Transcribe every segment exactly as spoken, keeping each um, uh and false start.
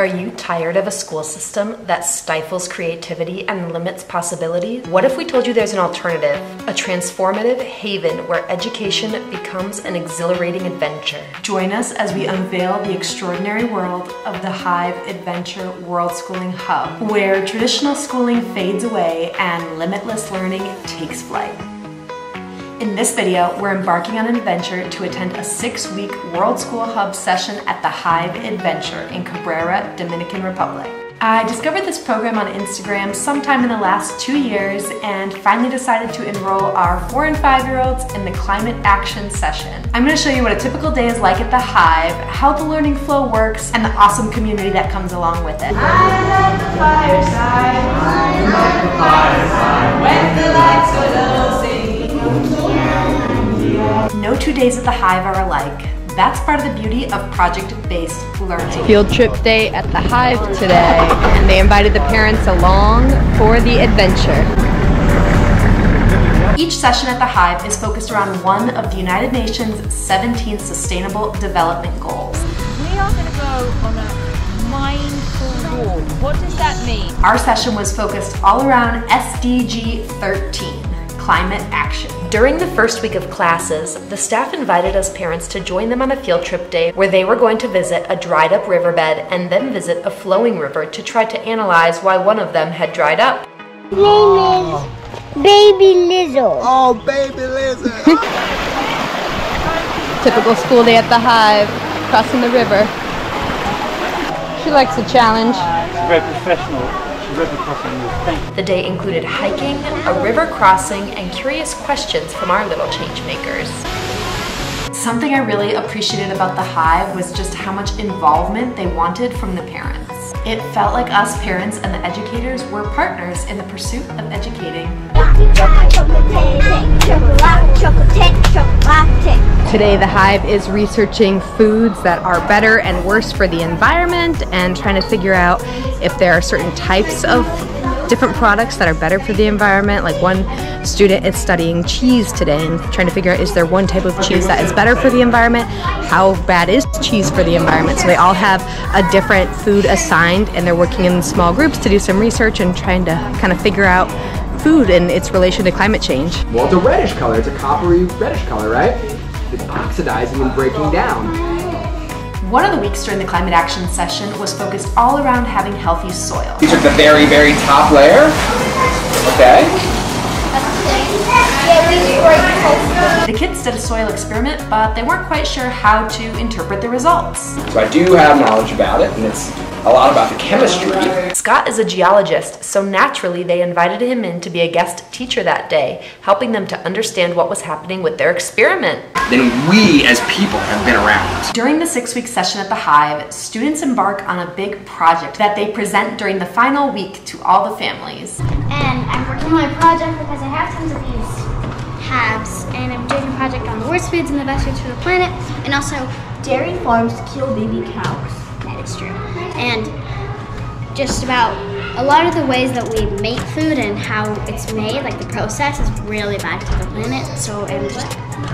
Are you tired of a school system that stifles creativity and limits possibility? What if we told you there's an alternative, a transformative haven where education becomes an exhilarating adventure? Join us as we unveil the extraordinary world of the Hive Adventure World Schooling Hub, where traditional schooling fades away and limitless learning takes flight. In this video, we're embarking on an adventure to attend a six-week World School Hub session at the Hive Adventure in Cabrera, Dominican Republic. I discovered this program on Instagram sometime in the last two years and finally decided to enroll our four and five-year-olds in the climate action session. I'm gonna show you what a typical day is like at the Hive, how the learning flow works, and the awesome community that comes along with it. I love the fireside, I love the fireside, when the lights are low, singing. No two days at the Hive are alike. That's part of the beauty of project-based learning. Field trip day at the Hive today, and they invited the parents along for the adventure. Each session at the Hive is focused around one of the United Nations' seventeen Sustainable Development Goals. We are going to go on a mindful walk. What does that mean? Our session was focused all around S D G thirteen. Climate action. During the first week of classes, the staff invited us parents to join them on a field trip day where they were going to visit a dried up riverbed and then visit a flowing river to try to analyze why one of them had dried up. His name oh. is Baby Lizzo. Oh, Baby Lizzo. Typical school day at the Hive, crossing the river. She likes a challenge. She's very professional. The day included hiking, a river crossing, and curious questions from our little change makers. Something I really appreciated about the Hive was just how much involvement they wanted from the parents. It felt like us parents and the educators were partners in the pursuit of educating. Today the Hive is researching foods that are better and worse for the environment and trying to figure out if there are certain types of different products that are better for the environment. Like one student is studying cheese today and trying to figure out, is there one type of cheese that is better for the environment? How bad is cheese for the environment? So they all have a different food assigned and they're working in small groups to do some research and trying to kind of figure out food and its relation to climate change. Well, it's a reddish color. It's a coppery reddish color, right? It's oxidizing and breaking down. One of the weeks during the climate action session was focused all around having healthy soil. You took the very, very top layer. Okay. The kids did a soil experiment, but they weren't quite sure how to interpret the results. So I do have knowledge about it, and it's a lot about the chemistry. Scott is a geologist, so naturally they invited him in to be a guest teacher that day, helping them to understand what was happening with their experiment. Then we as people have been around. During the six-week session at the Hive, students embark on a big project that they present during the final week to all the families. And I'm working on my project because I have tons of these halves, and I'm doing a project on the worst foods and the best foods for the planet, and also dairy farms kill baby cows. It's true. And just about a lot of the ways that we make food and how it's made, like the process, is really bad for the planet. So I'm just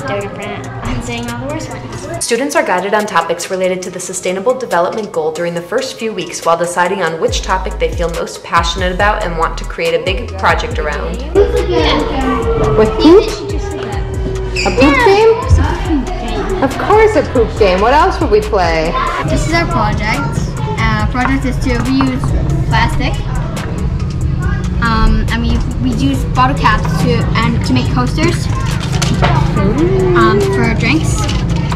dirty planet. I'm saying all the worst ones. Students are guided on topics related to the Sustainable Development Goal during the first few weeks while deciding on which topic they feel most passionate about and want to create a big project around. Yeah. With poop? A poop yeah. game? Of course, a poop game. What else would we play? This is our project. Our uh, project is to reuse plastic. Um, I mean, we use bottle caps to and to make coasters um, for drinks.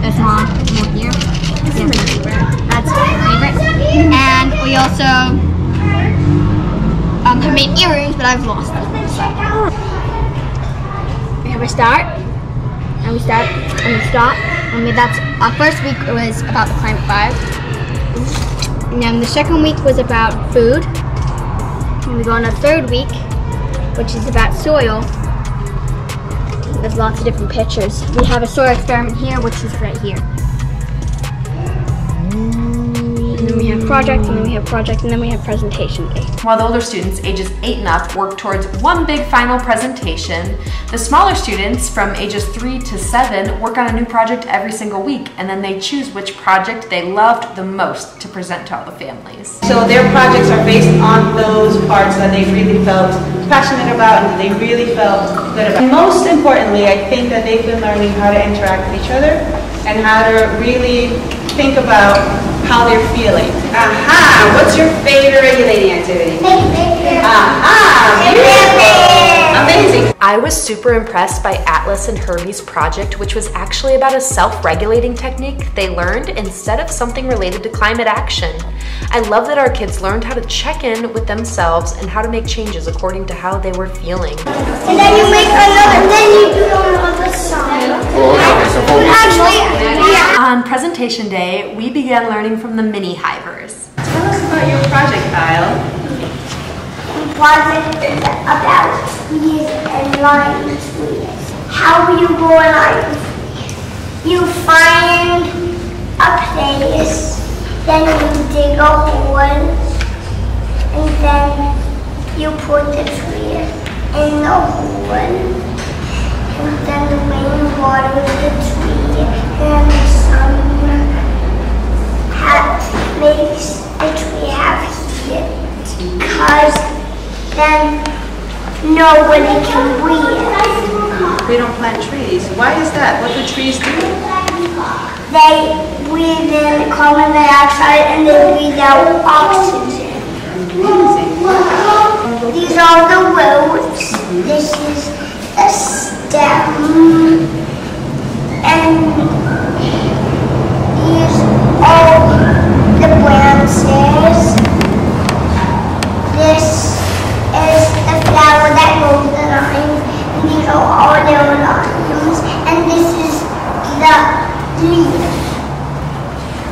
There's one more here. That's my favorite. And we also um, have made earrings, but I've lost them. So. We have a start, and we start, and we stop. I mean, that's our first week was about the climate vibe. And then the second week was about food. And we go on the third week, which is about soil. There's lots of different pictures. We have a soil experiment here, which is right here. And then we have project, and then we have project, and then we have presentation day. While the older students ages eight and up work towards one big final presentation, the smaller students from ages three to seven work on a new project every single week, and then they choose which project they loved the most to present to all the families. So their projects are based on those parts that they really felt passionate about and that they really felt good about. And most importantly, I think that they've been learning how to interact with each other and how to really think about how they're feeling. Aha! What's your favorite regulating activity? Aha! Beautiful! Amazing! I was super impressed by Atlas and Hervey's project, which was actually about a self-regulating technique they learned instead of something related to climate action. I love that our kids learned how to check in with themselves and how to make changes according to how they were feeling. And then you make another, then you do another side. Actually, yeah. On presentation day, we began learning from the mini hivers. Tell us about your project, Kyle. The project is about sneeze and lying sneeze. How you go lying sneeze. You find a place, then you dig a hole, and then you put the tree in the hole, and then the rain waters the tree, and the sun have, makes the tree have heat, because then nobody can breathe. We don't plant trees. Why is that? What do trees do? They breathe in carbon dioxide and they breathe out oxygen. Amazing. These are the roots. Mm-hmm. This is the stem. And these are the branches. This is the flower that holds the lines. And these are all their lines. And this is the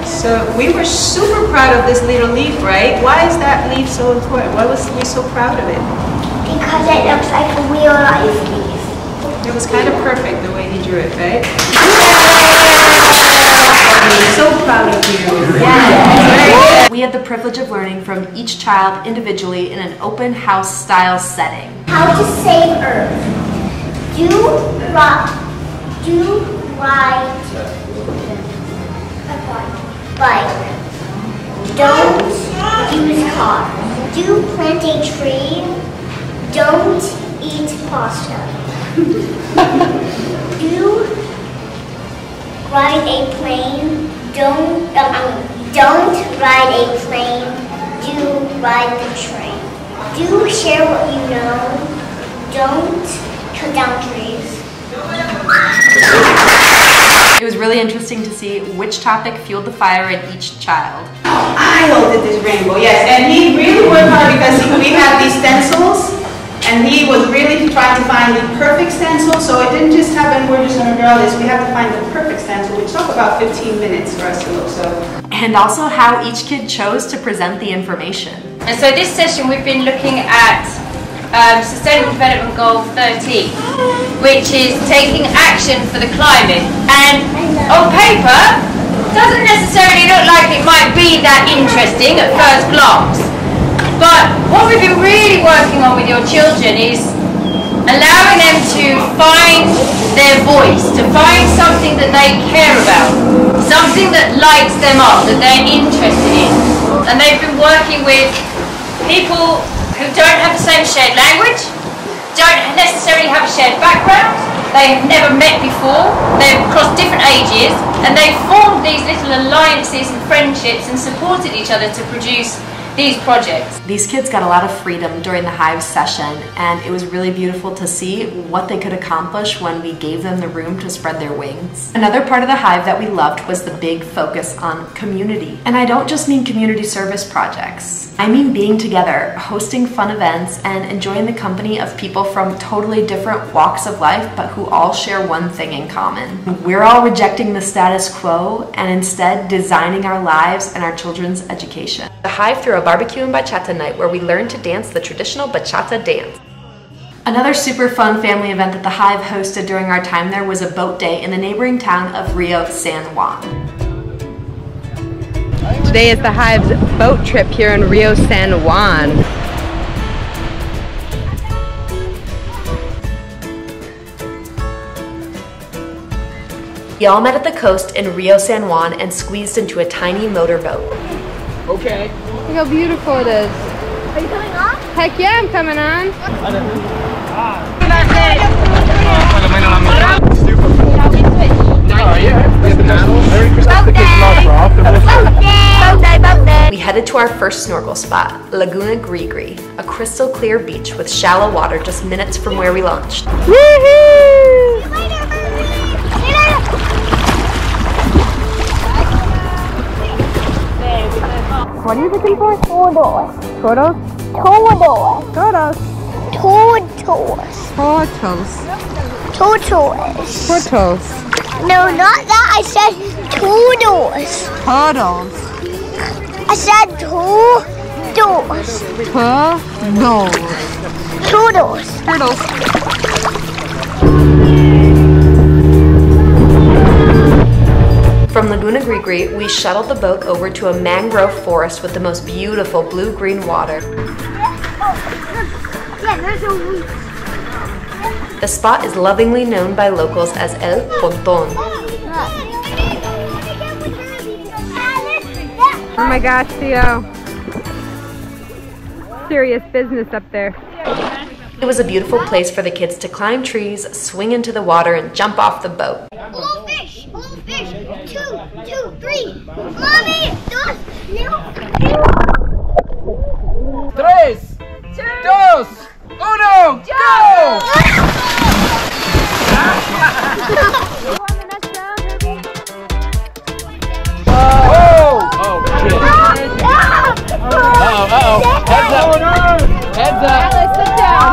So we were super proud of this little leaf, right? Why is that leaf so important? Why was we so proud of it? Because it looks like a real life leaf. It was kind of perfect the way he drew it, right? We're so proud of you. Yeah. We had the privilege of learning from each child individually in an open house style setting. How to save Earth. Do rock. Do right. Bike. Don't use car. Do plant a tree. Don't eat pasta. Do ride a plane. Don't um, don't ride a plane. Do ride the train. Do share what you know. Don't cut down trees. It was really interesting to see which topic fueled the fire in each child. Oh, I did this rainbow, yes, and he really worked hard because we had these stencils, and he was really trying to find the perfect stencil, so it didn't just happen, we're just gonna draw this, we have to find the perfect stencil, which took about fifteen minutes for us to look, so. And also how each kid chose to present the information. And so this session we've been looking at um, Sustainable Development Goal thirteen. Which is taking action for the climate. And on paper, doesn't necessarily look like it might be that interesting at first glance. But what we've been really working on with your children is allowing them to find their voice, to find something that they care about, something that lights them up, that they're interested in. And they've been working with people who don't have the same shared language, don't necessarily have a shared background, they've never met before, they've crossed different ages, and they've formed these little alliances and friendships and supported each other to produce these projects. These kids got a lot of freedom during the Hive session, and it was really beautiful to see what they could accomplish when we gave them the room to spread their wings. Another part of the Hive that we loved was the big focus on community. And I don't just mean community service projects. I mean being together, hosting fun events, and enjoying the company of people from totally different walks of life, but who all share one thing in common. We're all rejecting the status quo and instead designing our lives and our children's education. The Hive threw a barbecue and bachata night where we learned to dance the traditional bachata dance. Another super fun family event that the Hive hosted during our time there was a boat day in the neighboring town of Rio San Juan. Today is the Hive's boat trip here in Rio San Juan. We all met at the coast in Rio San Juan and squeezed into a tiny motorboat. Okay. Look how beautiful it is. Are you coming on? Heck yeah, I'm coming on. We headed to our first snorkel spot, Laguna Grigri, a crystal clear beach with shallow water just minutes from where we launched. Woohoo! What are you looking for? Tordos. Tordos? Tordos. Tordos. Tortos. Tortos. Tortos. Tortos. No, not that. I said tordos. Tordos. I said tordos. Tordos. Tordos. Tordos. From Laguna Grigri, we shuttled the boat over to a mangrove forest with the most beautiful blue-green water. The spot is lovingly known by locals as El Ponton. Oh my gosh, Theo. Serious business up there. It was a beautiful place for the kids to climb trees, swing into the water, and jump off the boat. Fish, two, two, three. Mommy, dos, no. Tres, two, dos, uno, go! Oh! Oh, shit. Uh-oh, uh-oh. Heads up. Heads up. Let's sit down.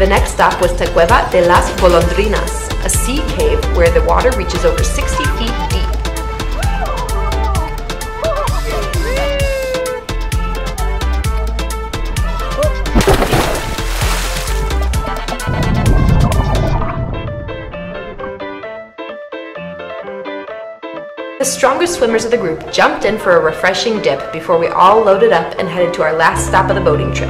The next stop was to Cueva de las Golondrinas, a sea cave where the water reaches over sixty feet deep. The strongest swimmers of the group jumped in for a refreshing dip before we all loaded up and headed to our last stop of the boating trip,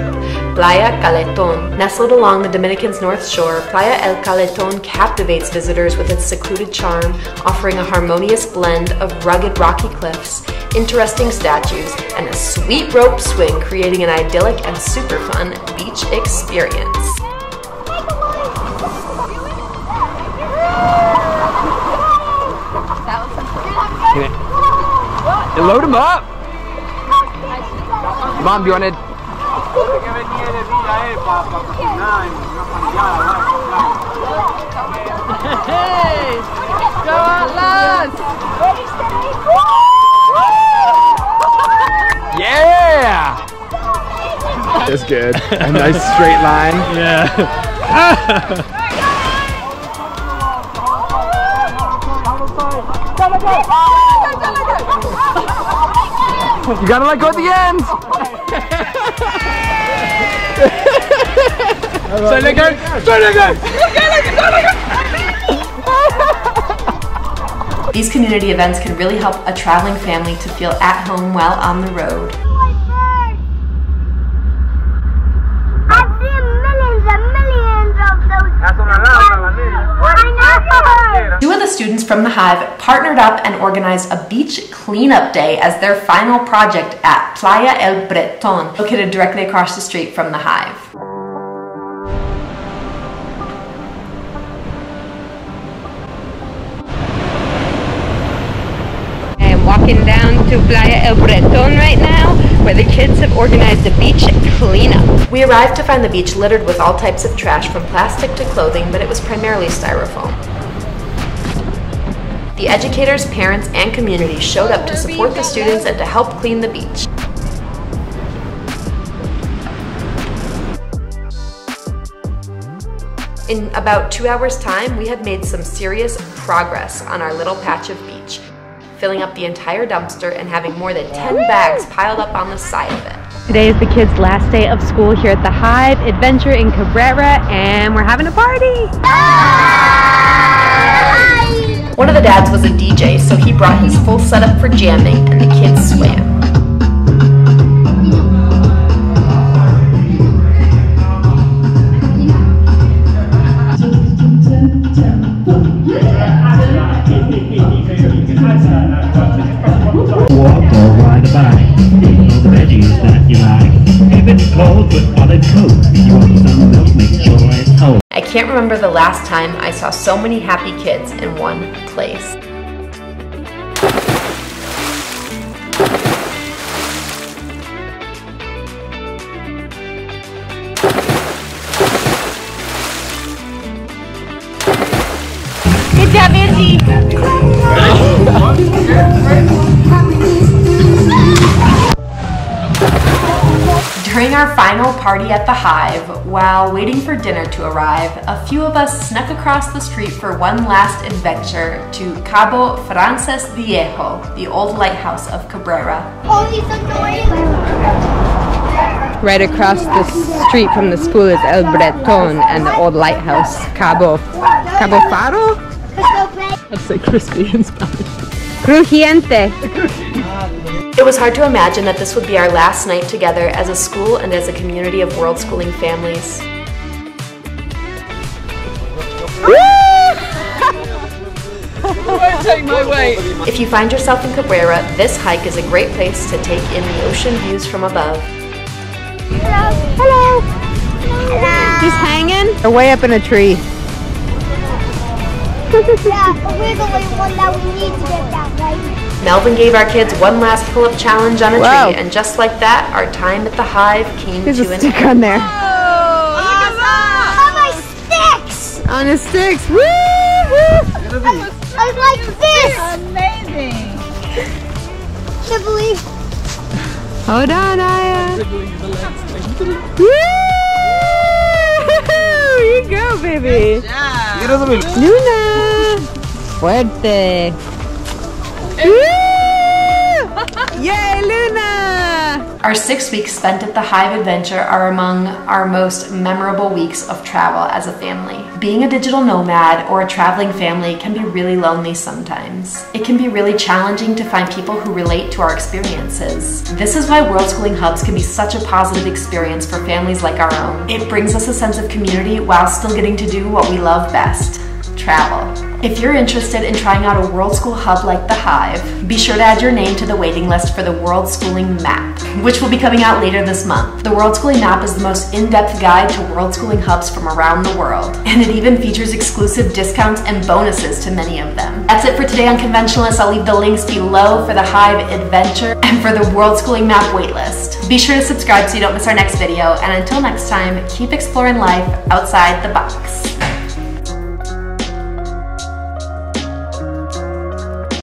Playa El Caletón. Nestled along the Dominican's north shore, Playa El Caletón captivates visitors with its secluded charm, offering a harmonious blend of rugged rocky cliffs, interesting statues, and a sweet rope swing, creating an idyllic and super fun beach experience. Load them up! Mom, do you want to... Hey! Go Atlas! Yeah! That's good. A nice straight line. Yeah. You gotta let go at the end! Straight leg go! Straight leg go! Straight leg go! These community events can really help a traveling family to feel at home while on the road. Students from the Hive partnered up and organized a beach cleanup day as their final project at Playa El Breton, located directly across the street from the Hive. I'm walking down to Playa El Breton right now, where the kids have organized a beach cleanup. We arrived to find the beach littered with all types of trash, from plastic to clothing, but it was primarily styrofoam. The educators, parents, and community showed up to support the students and to help clean the beach. In about two hours' time, we had made some serious progress on our little patch of beach, filling up the entire dumpster and having more than ten bags piled up on the side of it. Today is the kids' last day of school here at the Hive Adventure in Cabrera, and we're having a party! Ah! One of the dads was a D J, so he brought his full setup for jamming, and the kids swam. I can't remember the last time I saw so many happy kids in one place. Good job, Angie! During our final party at the Hive, while waiting for dinner to arrive, a few of us snuck across the street for one last adventure to Cabo Frances Viejo, the old lighthouse of Cabrera. Right across the street from the school is El Breton and the old lighthouse, Cabo, Cabo Faro? I'd say crispy in Spanish. Crujiente. It was hard to imagine that this would be our last night together as a school and as a community of world schooling families. Woo! Take my way. If you find yourself in Cabrera, this hike is a great place to take in the ocean views from above. Hello. Hello. Hello. Just hanging? They're way up in a tree. Yeah, but we're the only one that we need to get that right. Melvin gave our kids one last pull-up challenge on a wow. tree, and just like that, our time at the Hive came There's to an end. There's a stick on there. Oh, awesome. On my sticks! On his sticks, woo, woo! I, I like this! Amazing! Sibley! Hold on, Aya! Woo! You go, baby! Good job! Luna! Fuerte! Yay, Luna! Our six weeks spent at the Hive Adventure are among our most memorable weeks of travel as a family. Being a digital nomad or a traveling family can be really lonely sometimes. It can be really challenging to find people who relate to our experiences. This is why World Schooling Hubs can be such a positive experience for families like our own. It brings us a sense of community while still getting to do what we love best, travel. If you're interested in trying out a World School Hub like the Hive, be sure to add your name to the waiting list for the World Schooling Map, which will be coming out later this month. The World Schooling Map is the most in-depth guide to World Schooling Hubs from around the world, and it even features exclusive discounts and bonuses to many of them. That's it for today on Unconventionalists. I'll leave the links below for the Hive Adventure and for the World Schooling Map waitlist. Be sure to subscribe so you don't miss our next video, and until next time, keep exploring life outside the box.